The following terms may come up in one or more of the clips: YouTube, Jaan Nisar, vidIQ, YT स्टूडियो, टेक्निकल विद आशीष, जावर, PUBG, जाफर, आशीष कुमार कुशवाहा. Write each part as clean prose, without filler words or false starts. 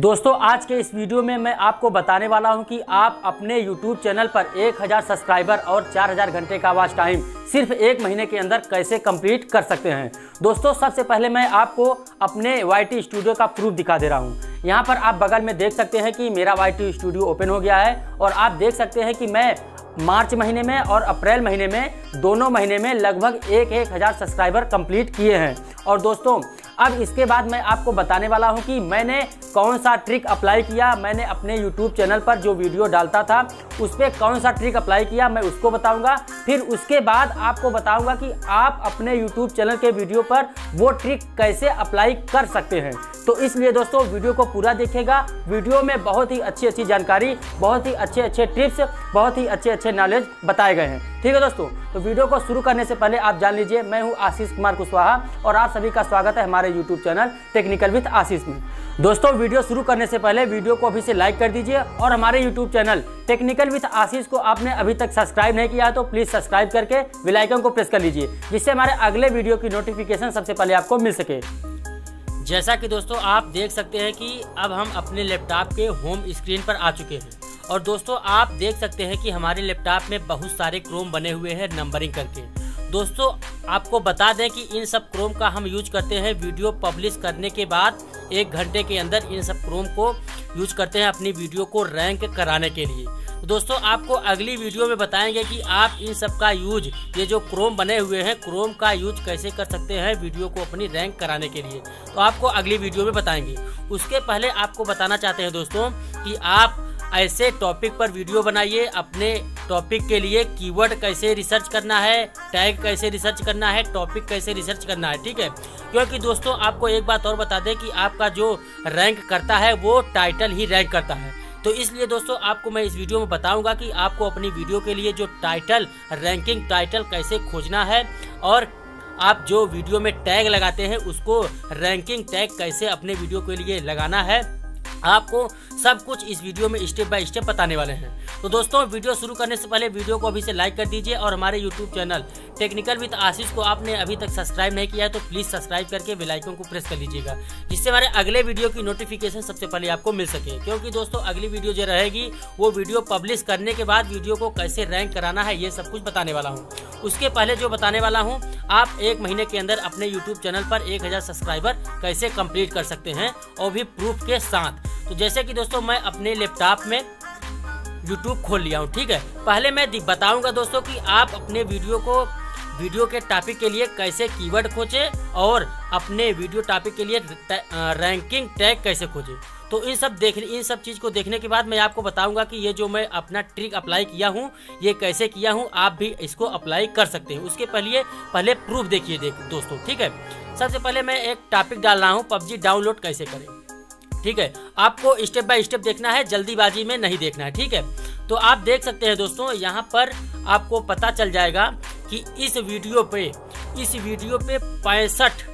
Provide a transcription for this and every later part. दोस्तों आज के इस वीडियो में मैं आपको बताने वाला हूं कि आप अपने YouTube चैनल पर 1000 सब्सक्राइबर और 4000 घंटे का वॉच टाइम सिर्फ एक महीने के अंदर कैसे कंप्लीट कर सकते हैं। दोस्तों सबसे पहले मैं आपको अपने YT स्टूडियो का प्रूफ दिखा दे रहा हूं। यहां पर आप बगल में देख सकते हैं कि मेरा YT स्टूडियो ओपन हो गया है और आप देख सकते हैं कि मैं मार्च महीने में और अप्रैल महीने में, दोनों महीने में लगभग 1000 सब्सक्राइबर कंप्लीट किए हैं। और दोस्तों अब इसके बाद मैं आपको बताने वाला हूं कि मैंने कौन सा ट्रिक अप्लाई किया, मैंने अपने YouTube चैनल पर जो वीडियो डालता था उस पर कौन सा ट्रिक अप्लाई किया मैं उसको बताऊंगा। फिर उसके बाद आपको बताऊंगा कि आप अपने YouTube चैनल के वीडियो पर वो ट्रिक कैसे अप्लाई कर सकते हैं। तो इसलिए दोस्तों वीडियो को पूरा देखिएगा। वीडियो में बहुत ही अच्छी जानकारी, बहुत ही अच्छे टिप्स, बहुत ही अच्छे नॉलेज बताए गए हैं। ठीक है दोस्तों, तो वीडियो को शुरू करने से पहले आप जान लीजिए, मैं हूं आशीष कुमार कुशवाहा और आप सभी का स्वागत है हमारे YouTube channel टेक्निकल विद आशीष में। दोस्तों वीडियो शुरू करने से पहले वीडियो को अभी से लाइक कर दीजिए और हमारे YouTube channel टेक्निकल विद आशीष को आपने अभी तक सब्सक्राइब नहीं किया तो प्लीज़ सब्सक्राइब करके बेल आइकन को प्रेस कर लीजिए, जिससे हमारे अगले वीडियो की नोटिफिकेशन सबसे पहले आपको मिल सके। जैसा कि दोस्तों आप देख सकते हैं कि अब हम अपने लैपटॉप के होम स्क्रीन पर आ चुके हैं और दोस्तों आप देख सकते हैं कि हमारे लैपटॉप में बहुत सारे क्रोम बने हुए हैं नंबरिंग करके। दोस्तों आपको बता दें कि इन सब क्रोम का हम यूज करते हैं वीडियो पब्लिश करने के बाद 1 घंटे के अंदर इन सब क्रोम को यूज करते हैं अपनी वीडियो को रैंक कराने के लिए। दोस्तों आपको अगली वीडियो में बताएंगे कि आप इन सब का यूज, ये जो क्रोम बने हुए हैं क्रोम का यूज कैसे कर सकते हैं वीडियो को अपनी रैंक कराने के लिए, तो आपको अगली वीडियो में बताएंगे। उसके पहले आपको बताना चाहते हैं दोस्तों कि आप ऐसे टॉपिक पर वीडियो बनाइए, अपने टॉपिक के लिए कीवर्ड कैसे रिसर्च करना है, टैग कैसे रिसर्च करना है, टॉपिक कैसे रिसर्च करना है, ठीक है। क्योंकि दोस्तों आपको एक बात और बता दें कि आपका जो रैंक करता है वो टाइटल ही रैंक करता है। तो इसलिए दोस्तों आपको मैं इस वीडियो में बताऊंगा कि आपको अपनी वीडियो के लिए जो टाइटल, रैंकिंग टाइटल कैसे खोजना है और आप जो वीडियो में टैग लगाते हैं उसको रैंकिंग टैग कैसे अपने वीडियो के लिए लगाना है, आपको सब कुछ इस वीडियो में स्टेप बाय स्टेप बताने वाले हैं। तो दोस्तों वीडियो शुरू करने से पहले वीडियो को अभी से लाइक कर दीजिए और हमारे YouTube channel टेक्निकल विद आशीष को आपने अभी तक सब्सक्राइब नहीं किया है तो प्लीज़ सब्सक्राइब करके बेल आइकन को प्रेस कर लीजिएगा, जिससे हमारे अगले वीडियो की नोटिफिकेशन सबसे पहले आपको मिल सके। क्योंकि दोस्तों अगली वीडियो जो रहेगी वो वीडियो पब्लिश करने के बाद वीडियो को कैसे रैंक कराना है ये सब कुछ बताने वाला हूँ। उसके पहले जो बताने वाला हूँ, आप 1 महीने के अंदर अपने यूट्यूब चैनल पर 1000 सब्सक्राइबर कैसे कंप्लीट कर सकते हैं और भी प्रूफ के साथ। तो जैसे कि दोस्तों मैं अपने लैपटॉप में YouTube खोल लिया हूँ, ठीक है। पहले मैं बताऊंगा दोस्तों कि आप अपने वीडियो को, वीडियो के टॉपिक के लिए कैसे कीवर्ड खोजें और अपने वीडियो टॉपिक के लिए रैंकिंग टैग कैसे खोजें। तो इन सब चीज़ को देखने के बाद मैं आपको बताऊंगा कि ये जो मैं अपना ट्रिक अप्लाई किया हूँ ये कैसे किया हूँ, आप भी इसको अप्लाई कर सकते हैं। उसके पहले प्रूफ देखिए दोस्तों, ठीक है। सबसे पहले मैं एक टॉपिक डाल रहा हूँ, PUBG डाउनलोड कैसे करें, ठीक है। आपको स्टेप बाय स्टेप देखना है, जल्दीबाजी में नहीं देखना है, ठीक है। तो आप देख सकते हैं दोस्तों यहाँ पर आपको पता चल जाएगा कि इस वीडियो पे 65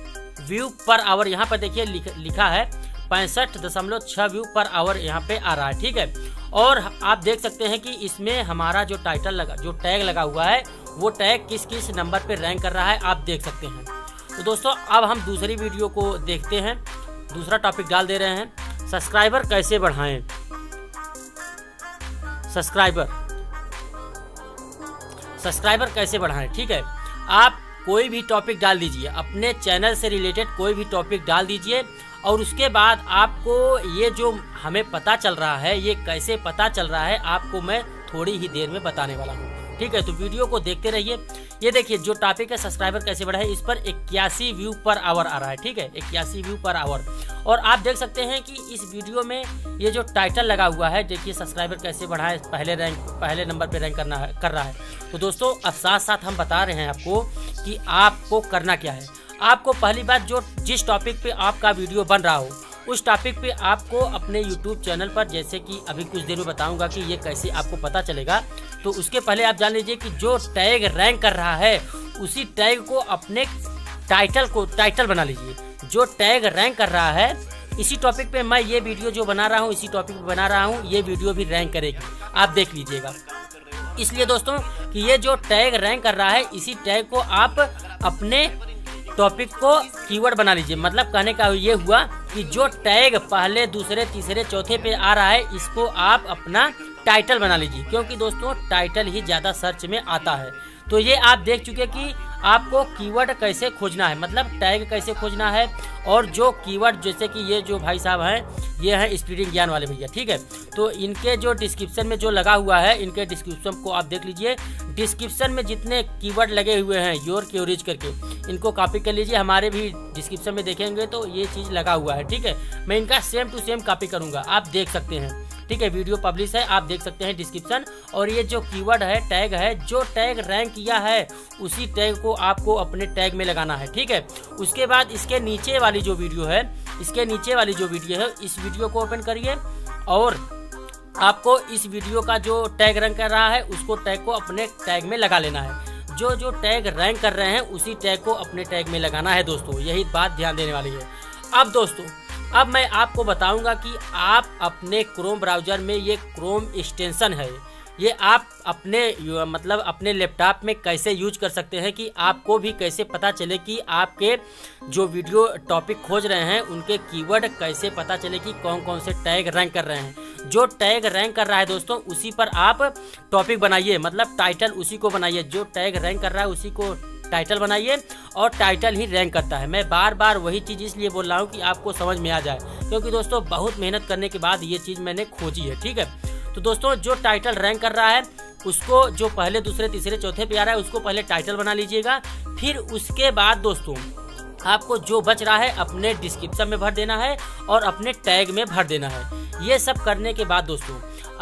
व्यू पर आवर, यहाँ पर देखिए लिखा है 65.6 व्यू पर आवर यहाँ पे आ रहा है, ठीक है। और आप देख सकते हैं कि इसमें हमारा जो टैग लगा हुआ है वो टैग किस नंबर पे रैंक कर रहा है आप देख सकते हैं। तो दोस्तों अब हम दूसरी वीडियो को देखते हैं, दूसरा टॉपिक डाल दे रहे हैं, सब्सक्राइबर कैसे बढ़ाएं। सब्सक्राइबर कैसे बढ़ाएं, ठीक है। आप कोई भी टॉपिक डाल दीजिए, अपने चैनल से रिलेटेड कोई भी टॉपिक डाल दीजिए और उसके बाद आपको ये जो हमें पता चल रहा है ये कैसे पता चल रहा है आपको मैं थोड़ी ही देर में बताने वाला हूँ, ठीक है। तो वीडियो को देखते रहिए। ये देखिए जो टॉपिक है सब्सक्राइबर कैसे बढ़ाए, इस पर 81 व्यू पर आवर आ रहा है, ठीक है, 81 व्यू पर आवर। और आप देख सकते हैं कि इस वीडियो में ये जो टाइटल लगा हुआ है, देखिए सब्सक्राइबर कैसे बढ़ाएं, पहले नंबर पे रैंक कर रहा है। तो दोस्तों अब साथ हम बता रहे हैं आपको कि आपको करना क्या है। आपको पहली बात, जिस टॉपिक पे आपका वीडियो बन रहा हो उस टॉपिक पे आपको अपने YouTube चैनल पर, जैसे कि अभी कुछ देर में बताऊंगा कि ये कैसे आपको पता चलेगा, तो उसके पहले आप जान लीजिए कि जो टैग रैंक कर रहा है उसी टैग को अपने टाइटल बना लीजिए। जो टैग रैंक कर रहा है इसी टॉपिक पे मैं ये वीडियो जो बना रहा हूँ, इसी टॉपिक पे बना रहा हूँ, ये वीडियो भी रैंक करेगी, आप देख लीजिएगा। इसलिए दोस्तों कि ये जो टैग रैंक कर रहा है इसी टैग को आप अपने टॉपिक को कीवर्ड बना लीजिए। मतलब कहने का ये हुआ कि जो टैग पहले दूसरे तीसरे चौथे पे आ रहा है इसको आप अपना टाइटल बना लीजिए, क्योंकि दोस्तों टाइटल ही ज़्यादा सर्च में आता है। तो ये आप देख चुके कि आपको कीवर्ड कैसे खोजना है, मतलब टैग कैसे खोजना है, और जो कीवर्ड जैसे कि ये जो भाई साहब हैं ये हैं स्पीडिंग ज्ञान वाले भैया, ठीक है। तो इनके जो डिस्क्रिप्शन में जो लगा हुआ है, इनके डिस्क्रिप्शन को आप देख लीजिए। डिस्क्रिप्शन में जितने कीवर्ड लगे हुए हैं योर क्यूरीज करके, इनको कॉपी कर लीजिए। हमारे भी डिस्क्रिप्शन में देखेंगे तो ये चीज़ लगा हुआ है, ठीक है। मैं इनका सेम टू सेम कॉपी करूँगा, आप देख सकते हैं, ठीक है। वीडियो पब्लिश है, आप देख सकते हैं डिस्क्रिप्शन। और ये जो कीवर्ड है, टैग है, जो टैग रैंक किया है उसी टैग को आपको अपने टैग में लगाना है, ठीक है। उसके बाद इसके नीचे वाली जो वीडियो है, इसके नीचे वाली जो वीडियो है, इस वीडियो को ओपन करिए और आपको इस वीडियो का जो टैग रैंक कर रहा है उसको टैग को अपने टैग में लगा लेना है। जो जो टैग रैंक कर रहे हैं उसी टैग को अपने टैग में लगाना है दोस्तों, यही बात ध्यान देने वाली है। अब दोस्तों अब मैं आपको बताऊंगा कि आप अपने क्रोम ब्राउज़र में, ये क्रोम एक्सटेंशन है, ये आप अपने मतलब अपने लैपटॉप में कैसे यूज कर सकते हैं कि आपको भी कैसे पता चले कि आपके जो वीडियो टॉपिक खोज रहे हैं उनके कीवर्ड कैसे पता चले कि कौन कौन से टैग रैंक कर रहे हैं। जो टैग रैंक कर रहा है दोस्तों उसी पर आप टॉपिक बनाइए, मतलब टाइटल उसी को बनाइए। जो टैग रैंक कर रहा है उसी को टाइटल बनाइए और टाइटल ही रैंक करता है। मैं बार बार वही चीज़ इसलिए बोल रहा हूँ कि आपको समझ में आ जाए, क्योंकि दोस्तों बहुत मेहनत करने के बाद ये चीज़ मैंने खोजी है, ठीक है। तो दोस्तों जो टाइटल रैंक कर रहा है उसको, जो पहले दूसरे तीसरे चौथे पे आ रहा है उसको पहले टाइटल बना लीजिएगा। फिर उसके बाद दोस्तों आपको जो बच रहा है अपने डिस्क्रिप्शन में भर देना है और अपने टैग में भर देना है। ये सब करने के बाद दोस्तों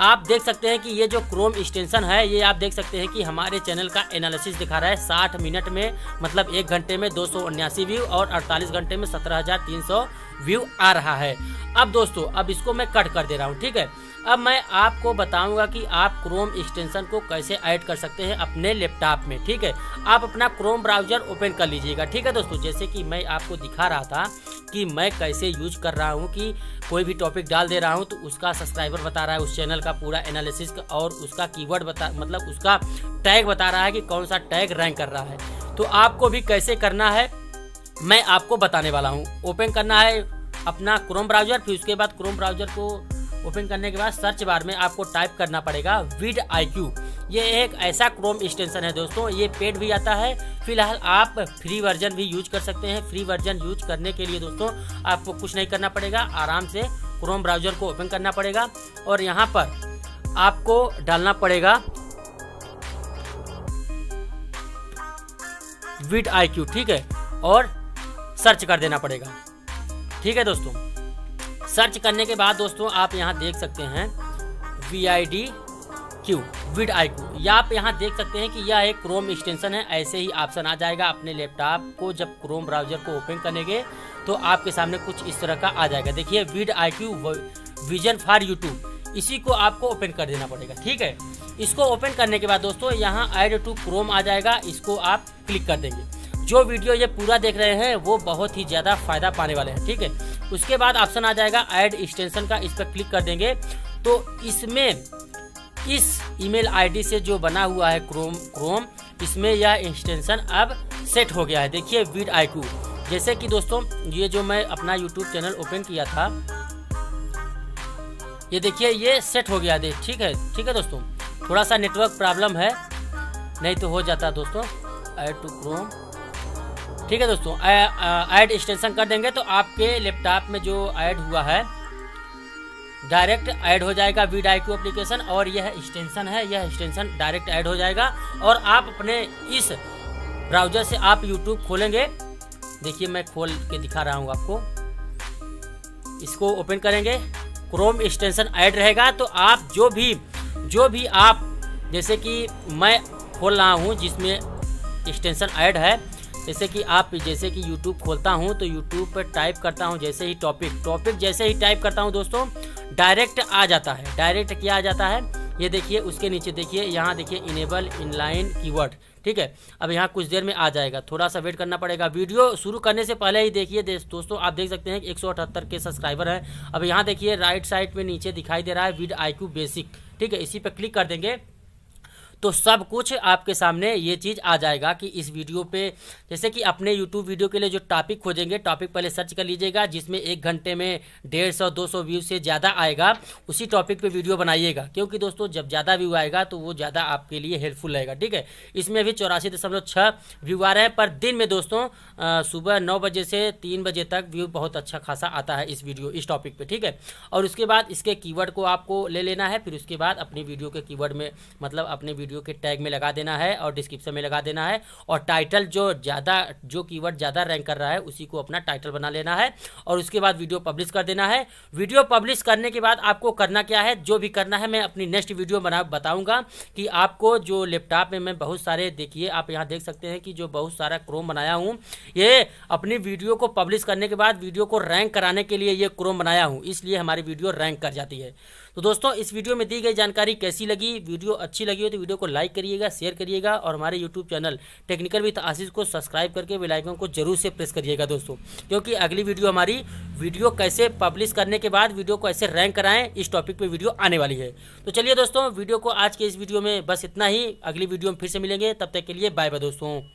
आप देख सकते हैं कि ये जो क्रोम एक्सटेंशन है, ये आप देख सकते हैं कि हमारे चैनल का एनालिसिस दिखा रहा है 60 मिनट में, मतलब 1 घंटे में 279 व्यू और 48 घंटे में 17,300 व्यू आ रहा है। अब दोस्तों अब इसको मैं कट कर दे रहा हूँ, ठीक है। अब मैं आपको बताऊंगा कि आप क्रोम एक्सटेंशन को कैसे ऐड कर सकते हैं अपने लैपटॉप में, ठीक है। आप अपना क्रोम ब्राउज़र ओपन कर लीजिएगा, ठीक है दोस्तों। जैसे कि मैं आपको दिखा रहा था कि मैं कैसे यूज कर रहा हूं कि कोई भी टॉपिक डाल दे रहा हूं तो उसका सब्सक्राइबर बता रहा है उस चैनल का पूरा एनालिसिस और उसका कीवर्ड बता, मतलब उसका टैग बता रहा है कि कौन सा टैग रैंक कर रहा है। तो आपको भी कैसे करना है मैं आपको बताने वाला हूँ। ओपन करना है अपना क्रोम ब्राउज़र, फिर उसके बाद क्रोम ब्राउज़र को ओपन करने के बाद सर्च बार में आपको टाइप करना पड़ेगा vidIQ। ये एक ऐसा क्रोम एक्सटेंशन है दोस्तों, ये पेड भी आता है। फिलहाल आप फ्री वर्जन भी यूज कर सकते हैं। फ्री वर्जन यूज करने के लिए दोस्तों आपको कुछ नहीं करना पड़ेगा, आराम से क्रोम ब्राउज़र को ओपन करना पड़ेगा और यहाँ पर आपको डालना पड़ेगा vidIQ, ठीक है, और सर्च कर देना पड़ेगा, ठीक है दोस्तों। सर्च करने के बाद दोस्तों आप यहां देख सकते हैं vidIQ, या आप यहां देख सकते हैं कि यह एक क्रोम एक्सटेंशन है। ऐसे ही ऑप्शन आ जाएगा अपने लैपटॉप को, जब क्रोम ब्राउज़र को ओपन करेंगे तो आपके सामने कुछ इस तरह का आ जाएगा। देखिए vidIQ विजन फॉर YouTube, इसी को आपको ओपन कर देना पड़ेगा, ठीक है। इसको ओपन करने के बाद दोस्तों यहाँ ऐड टू क्रोम आ जाएगा, इसको आप क्लिक कर देंगे। जो वीडियो ये पूरा देख रहे हैं वो बहुत ही ज़्यादा फायदा पाने वाले हैं, ठीक है। उसके बाद ऑप्शन आ जाएगा ऐड एक्सटेंशन का, इस पर क्लिक कर देंगे तो इसमें इस ईमेल आईडी से जो बना हुआ है क्रोम इसमें यह एक्सटेंशन अब सेट हो गया है। देखिए vidIQ, जैसे कि दोस्तों ये जो मैं अपना YouTube चैनल ओपन किया था ये देखिए ये सेट हो गया है, ठीक है, ठीक है दोस्तों। थोड़ा सा नेटवर्क प्रॉब्लम है, नहीं तो हो जाता दोस्तों। ऐड टू क्रोम, ठीक है दोस्तों, ऐड एक्सटेंशन कर देंगे तो आपके लैपटॉप में जो ऐड हुआ है डायरेक्ट ऐड हो जाएगा vidIQ एप्लीकेशन, और यह एक्सटेंशन है, यह एक्सटेंशन डायरेक्ट ऐड हो जाएगा। और आप अपने इस ब्राउज़र से आप YouTube खोलेंगे, देखिए मैं खोल के दिखा रहा हूँ आपको। इसको ओपन करेंगे, क्रोम एक्सटेंशन ऐड रहेगा तो आप जो भी आप, जैसे कि मैं खोल रहा हूँ जिसमें एक्सटेंशन ऐड है, जैसे कि YouTube खोलता हूँ तो YouTube पर टाइप करता हूँ, जैसे ही टॉपिक जैसे ही टाइप करता हूँ दोस्तों डायरेक्ट आ जाता है। डायरेक्ट क्या आ जाता है ये देखिए, उसके नीचे देखिए, यहाँ देखिए इनेबल इनलाइन कीवर्ड, ठीक है। अब यहाँ कुछ देर में आ जाएगा, थोड़ा सा वेट करना पड़ेगा। वीडियो शुरू करने से पहले ही देखिए दोस्तों आप देख सकते हैं कि 178 के सब्सक्राइबर हैं। अब यहाँ देखिए राइट साइड में नीचे दिखाई दे रहा है vidIQ बेसिक, ठीक है, इसी पर क्लिक कर देंगे तो सब कुछ आपके सामने ये चीज़ आ जाएगा कि इस वीडियो पे जैसे कि अपने YouTube वीडियो के लिए जो टॉपिक खोजेंगे, टॉपिक पहले सर्च कर लीजिएगा जिसमें 1 घंटे में 150-200 व्यू से ज़्यादा आएगा, उसी टॉपिक पे वीडियो बनाइएगा, क्योंकि दोस्तों जब ज़्यादा व्यू आएगा तो वो ज़्यादा आपके लिए हेल्पफुल रहेगा। ठीक है, इसमें भी 84.6 व्यू आ रहे हैं पर दिन में दोस्तों सुबह 9 बजे से 3 बजे तक व्यू बहुत अच्छा खासा आता है इस वीडियो इस टॉपिक पे। ठीक है, और उसके बाद इसके कीवर्ड को आपको ले लेना है, फिर उसके बाद अपनी वीडियो के कीवर्ड में मतलब अपने वीडियो के टैग में लगा देना है और डिस्क्रिप्शन में लगा देना है, और टाइटल जो कीवर्ड ज़्यादा रैंक कर रहा है उसी को अपना टाइटल बना लेना है, और उसके बाद वीडियो पब्लिश कर देना है। वीडियो पब्लिश करने के बाद आपको करना क्या है, जो भी करना है मैं अपनी नेक्स्ट वीडियो बताऊँगा कि आपको जो लैपटॉप में मैं बहुत सारे, देखिए आप यहाँ देख सकते हैं कि जो बहुत सारा क्रोम बनाया हूँ, ये अपनी वीडियो को पब्लिश करने के बाद वीडियो को रैंक कराने के लिए ये क्रोम बनाया हूँ, इसलिए हमारी वीडियो रैंक कर जाती है। तो दोस्तों इस वीडियो में दी गई जानकारी कैसी लगी, वीडियो अच्छी लगी हो तो वीडियो को लाइक करिएगा, शेयर करिएगा, और हमारे YouTube channel टेक्निकल विद आशीष को सब्सक्राइब करके बेल आइकन को जरूर से प्रेस करिएगा दोस्तों, क्योंकि अगली वीडियो हमारी वीडियो कैसे पब्लिश करने के बाद वीडियो को ऐसे रैंक कराएं इस टॉपिक पर वीडियो आने वाली है। तो चलिए दोस्तों वीडियो को आज के इस वीडियो में बस इतना ही, अगली वीडियो में फिर से मिलेंगे, तब तक के लिए बाय बाय दोस्तों।